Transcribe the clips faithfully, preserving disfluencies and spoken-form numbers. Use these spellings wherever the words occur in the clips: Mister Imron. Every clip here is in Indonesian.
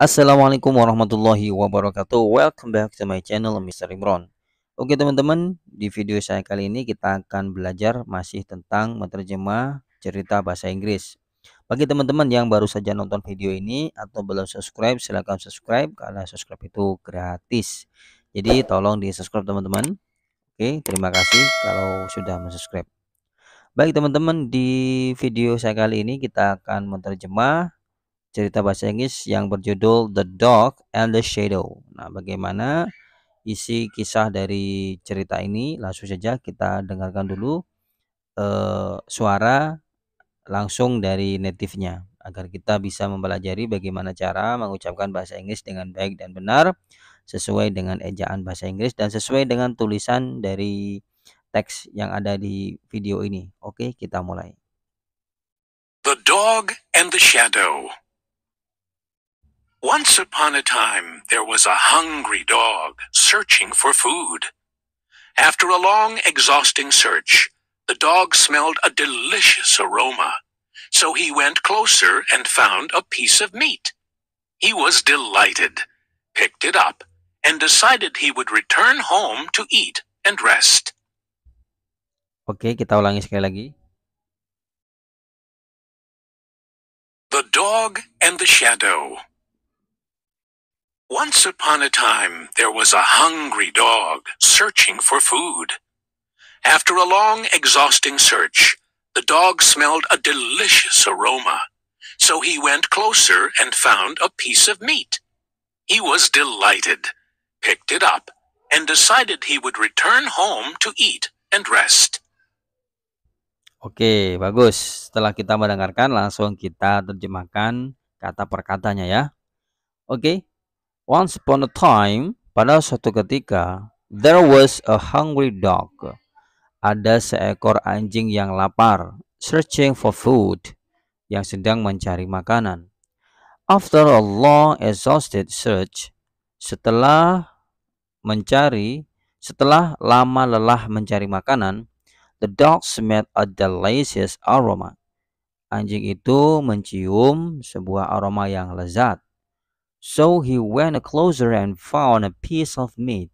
Assalamualaikum warahmatullahi wabarakatuh. Welcome back to my channel Mister Imron. Oke teman-teman, di video saya kali ini kita akan belajar masih tentang menerjemah cerita bahasa Inggris. Bagi teman-teman yang baru saja nonton video ini atau belum subscribe, silahkan subscribe karena subscribe itu gratis. Jadi tolong di subscribe teman-teman. Oke, terima kasih kalau sudah mensubscribe. Baik teman-teman, di video saya kali ini kita akan menerjemah cerita bahasa Inggris yang berjudul The Dog and the Shadow. Nah, bagaimana isi kisah dari cerita ini? Langsung saja kita dengarkan dulu eh, suara langsung dari native-nya agar kita bisa mempelajari bagaimana cara mengucapkan bahasa Inggris dengan baik dan benar sesuai dengan ejaan bahasa Inggris dan sesuai dengan tulisan dari teks yang ada di video ini. Oke, kita mulai. The Dog and the Shadow. Once upon a time, there was a hungry dog searching for food. After a long, exhausting search, the dog smelled a delicious aroma, so he went closer and found a piece of meat. He was delighted, picked it up, and decided he would return home to eat and rest. Oke, kita ulangi sekali lagi. The Dog and the Shadow. Once upon a time, there was a hungry dog searching for food. After a long, exhausting search, the dog smelled a delicious aroma, so he went closer and found a piece of meat. He was delighted, picked it up, and decided he would return home to eat and rest. Oke, bagus. Setelah kita mendengarkan, langsung kita terjemahkan kata per katanya ya. Oke. Once upon a time, pada suatu ketika, there was a hungry dog. Ada seekor anjing yang lapar, searching for food, yang sedang mencari makanan. After a long, exhausted search, setelah mencari, setelah lama lelah mencari makanan, the dog smelled a delicious aroma. Anjing itu mencium sebuah aroma yang lezat. So he went closer and found a piece of meat.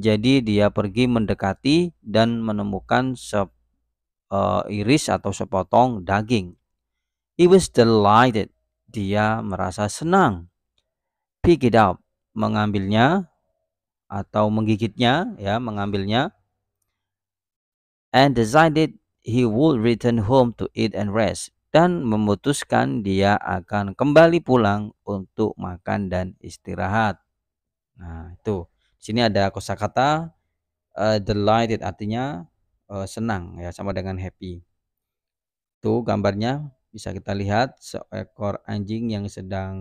Jadi dia pergi mendekati dan menemukan se, uh, iris atau sepotong daging. He was delighted. Dia merasa senang. Pick it up. Mengambilnya atau menggigitnya, ya, mengambilnya. And decided he would return home to eat and rest. Dan memutuskan dia akan kembali pulang untuk makan dan istirahat. Nah, itu. Sini ada kosakata uh, delighted artinya uh, senang ya, sama dengan happy. Tuh gambarnya bisa kita lihat seekor anjing yang sedang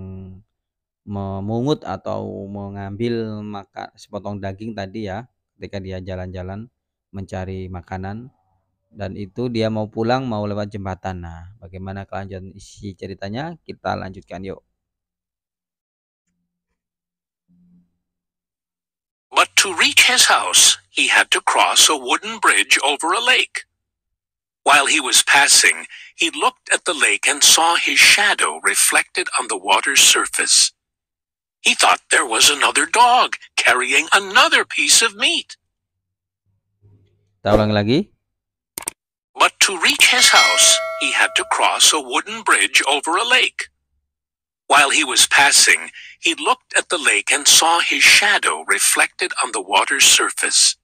memungut atau mengambil makan sepotong daging tadi ya, ketika dia jalan-jalan mencari makanan. Dan itu dia mau pulang, mau lewat jembatan. Nah, bagaimana kelanjutan isi ceritanya? Kita lanjutkan yuk. But to reach his house, he had to cross a wooden bridge over a lake. While he was passing, he looked at the lake and saw his shadow reflected on the water's surface. He thought there was another dog carrying another piece of meat. Kita ulang lagi. But to reach his house, he had to cross a wooden bridge over a lake. While he was passing, he looked at the lake and saw his shadow reflected on the water's surface.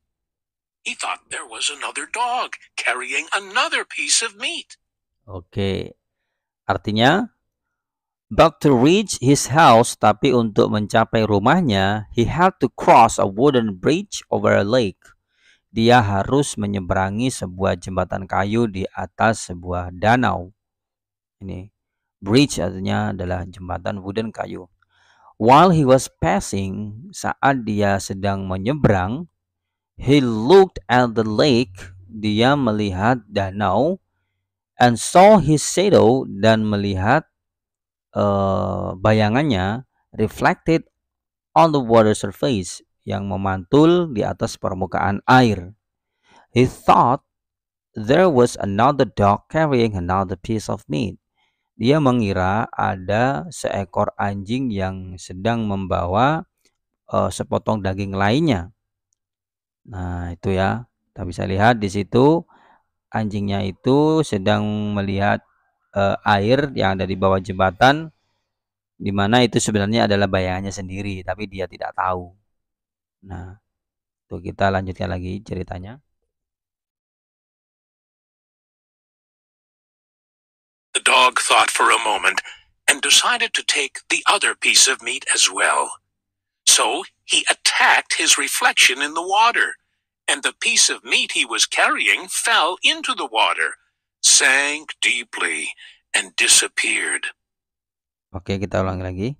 He thought there was another dog carrying another piece of meat. Oke, artinya, but to reach his house, tapi untuk mencapai rumahnya, he had to cross a wooden bridge over a lake. Dia harus menyeberangi sebuah jembatan kayu di atas sebuah danau. Ini bridge artinya adalah jembatan wooden kayu. While he was passing, saat dia sedang menyeberang, he looked at the lake, dia melihat danau, and saw his shadow, dan melihat uh, bayangannya reflected on the water surface, yang memantul di atas permukaan air. He thought there was another dog carrying another piece of meat. Dia mengira ada seekor anjing yang sedang membawa eh, sepotong daging lainnya. Nah, itu ya. Kita bisa lihat di situ anjingnya itu sedang melihat eh, air yang ada di bawah jembatan, di mana itu sebenarnya adalah bayangannya sendiri, tapi dia tidak tahu. Nah, tuh kita lanjutkan lagi ceritanya. The dog thought for a moment and decided to take the other piece of meat as well. So he attacked his reflection in the water, and the piece of meat he was carrying fell into the water, sank deeply, and disappeared. Oke, kita ulang lagi.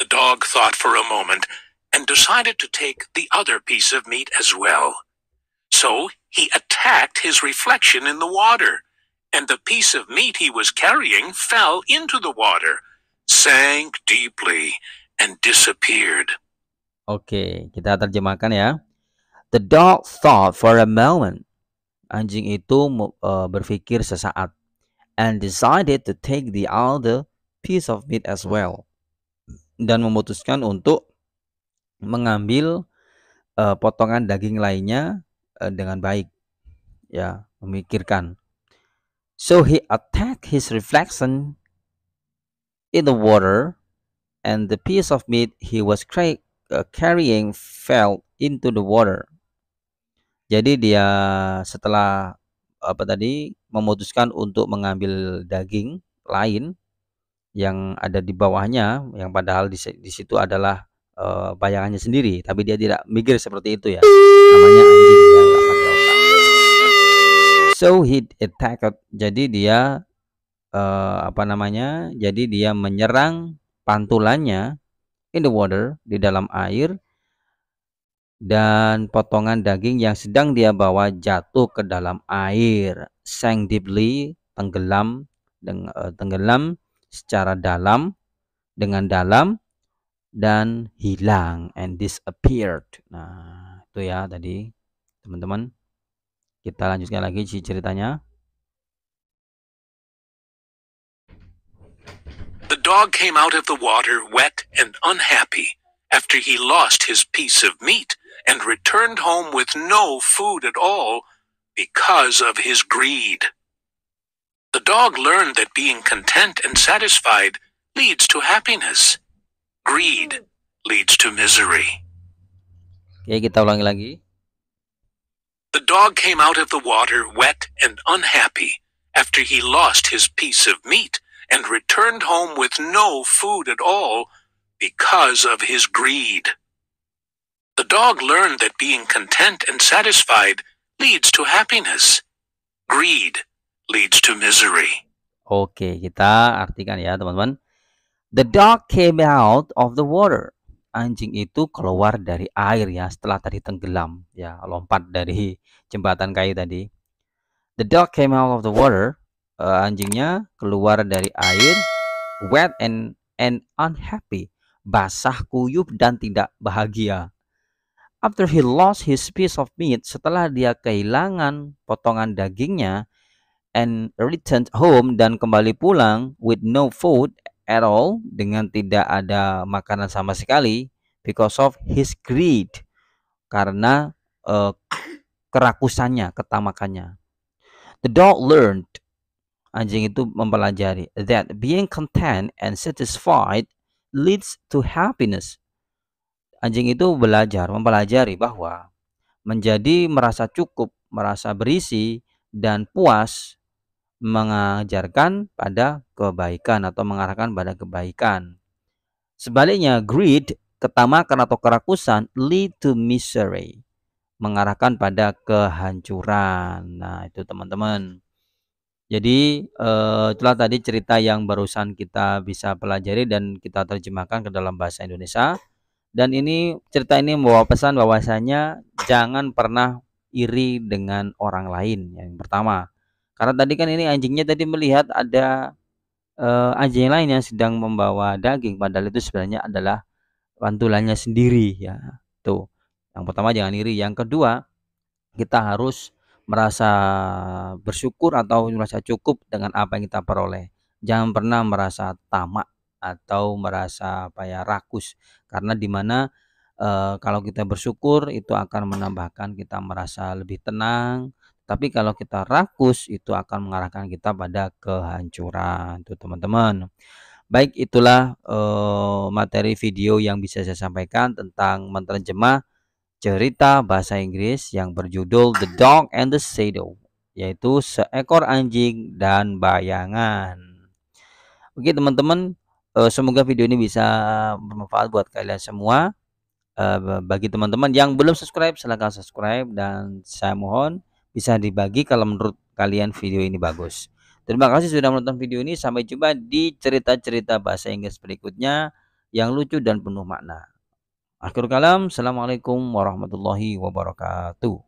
The dog thought for a moment and decided to take the other piece of meat as well. So he attacked his reflection in the water, and the piece of meat he was carrying fell into the water, sank deeply, and disappeared. Oke, kita terjemahkan ya. The dog thought for a moment. Anjing itu uh, berpikir sesaat. And decided to take the other piece of meat as well. Dan memutuskan untuk mengambil uh, potongan daging lainnya uh, dengan baik. Ya, memikirkan. So he attacked his reflection in the water, and the piece of meat he was cra- uh, carrying fell into the water. Jadi dia setelah apa tadi memutuskan untuk mengambil daging lain yang ada di bawahnya, yang padahal di, di situ adalah uh, bayangannya sendiri, tapi dia tidak mikir seperti itu ya. Namanya anjing ya. So he attacked, jadi dia uh, apa namanya? Jadi dia menyerang pantulannya in the water, di dalam air, dan potongan daging yang sedang dia bawa jatuh ke dalam air, sank deeply, tenggelam deng, uh, tenggelam secara dalam dengan dalam, dan hilang, and disappeared. Nah, itu ya tadi, teman-teman. Kita lanjutkan lagi ceritanya. The dog came out of the water wet and unhappy after he lost his piece of meat and returned home with no food at all because of his greed. The dog learned that being content and satisfied leads to happiness. Greed leads to misery. Oke, kita ulangi lagi. The dog came out of the water wet and unhappy after he lost his piece of meat and returned home with no food at all because of his greed. The dog learned that being content and satisfied leads to happiness. Greed leads to misery. Oke, kita artikan ya, teman-teman. The dog came out of the water. Anjing itu keluar dari air ya, setelah tadi tenggelam ya, lompat dari jembatan kayu tadi. The dog came out of the water, uh, anjingnya keluar dari air, wet and and unhappy, basah kuyup dan tidak bahagia. After he lost his piece of meat, setelah dia kehilangan potongan dagingnya, and returned home, dan kembali pulang with no food at all, dengan tidak ada makanan sama sekali, because of his greed, karena uh, kerakusannya, ketamakannya. The dog learned, anjing itu mempelajari, that being content and satisfied leads to happiness. Anjing itu belajar, mempelajari bahwa menjadi merasa cukup, merasa berisi dan puas mengajarkan pada kebaikan atau mengarahkan pada kebaikan. Sebaliknya, greed, ketamakan atau kerakusan, lead to misery, mengarahkan pada kehancuran. Nah, itu teman-teman. Jadi eh, itulah tadi cerita yang barusan kita bisa pelajari dan kita terjemahkan ke dalam bahasa Indonesia. Dan ini cerita ini membawa pesan bahwasanya jangan pernah iri dengan orang lain. Yang pertama, karena tadi kan ini anjingnya tadi melihat ada uh, anjing lain yang sedang membawa daging, padahal itu sebenarnya adalah pantulannya sendiri ya. Tuh. Yang pertama, jangan iri. Yang kedua, kita harus merasa bersyukur atau merasa cukup dengan apa yang kita peroleh. Jangan pernah merasa tamak atau merasa apa ya rakus, karena dimana e, kalau kita bersyukur itu akan menambahkan kita merasa lebih tenang, tapi kalau kita rakus itu akan mengarahkan kita pada kehancuran tuh teman-teman. Baik, itulah e, materi video yang bisa saya sampaikan tentang menerjemah cerita bahasa Inggris yang berjudul The Dog and the Shadow, yaitu seekor anjing dan bayangan. Oke teman-teman, semoga video ini bisa bermanfaat buat kalian semua. Bagi teman-teman yang belum subscribe, silahkan subscribe, dan saya mohon bisa dibagi kalau menurut kalian video ini bagus. Terima kasih sudah menonton video ini. Sampai jumpa di cerita-cerita bahasa Inggris berikutnya yang lucu dan penuh makna. Akhir kalam, assalamualaikum warahmatullahi wabarakatuh.